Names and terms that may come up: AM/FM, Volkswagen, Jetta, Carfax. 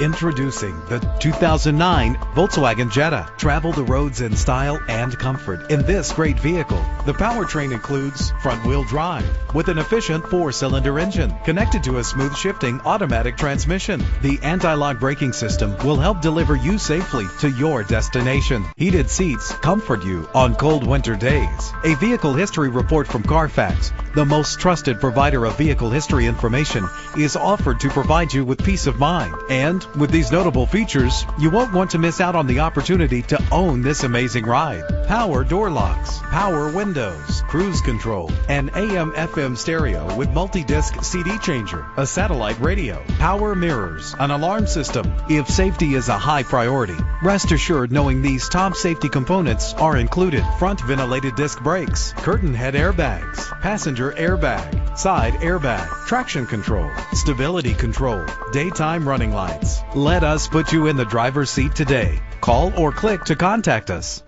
Introducing the 2009 Volkswagen Jetta. Travel the roads in style and comfort in this great vehicle. The powertrain includes front-wheel drive with an efficient 4-cylinder engine connected to a smooth shifting automatic transmission. The anti-lock braking system will help deliver you safely to your destination. Heated seats comfort you on cold winter days. A vehicle history report from Carfax, the most trusted provider of vehicle history information, is offered to provide you with peace of mind. And with these notable features, you won't want to miss out on the opportunity to own this amazing ride. Power door locks, power windows, cruise control, an AM/FM stereo with multi-disc CD changer, a satellite radio, power mirrors, an alarm system. If safety is a high priority, rest assured knowing these top safety components are included: front ventilated disc brakes, curtain head airbags, passenger airbag, side airbag, traction control, stability control, daytime running lights. Let us put you in the driver's seat today. Call or click to contact us.